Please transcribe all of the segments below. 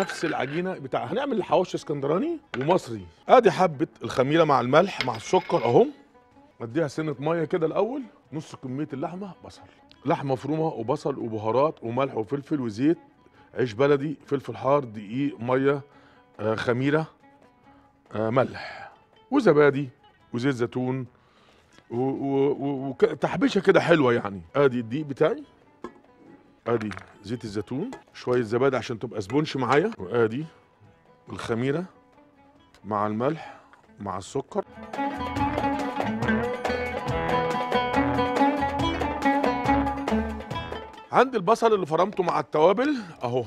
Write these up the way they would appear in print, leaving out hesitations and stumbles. نفس العجينه بتاع. هنعمل الحواوشي اسكندراني ومصري. ادي حبه الخميره مع الملح مع السكر اهو، اديها سنه ميه كده الاول، نص كميه اللحمه، بصل، لحمه مفرومه وبصل وبهارات وملح وفلفل وزيت، عيش بلدي، فلفل حار، دقيق، ميه، خميره، ملح وزبادي وزيت زيتون وتحبيشه كده حلوه يعني. ادي الدقيق بتاعي، ادي زيت الزيتون، شويه زبادي عشان تبقى سبونش معايا، وادي الخميره مع الملح مع السكر. عندي البصل اللي فرمته مع التوابل اهو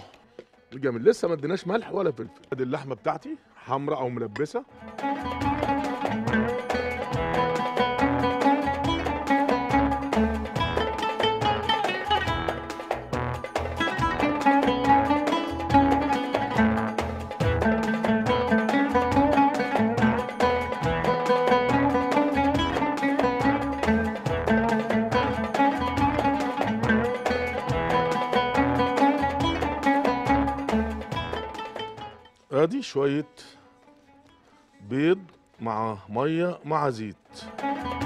جميل، لسه ما اديناش ملح ولا فلفل. ادي اللحمه بتاعتي حمراء او ملبسه، ادي شوية بيض مع مية مع زيت.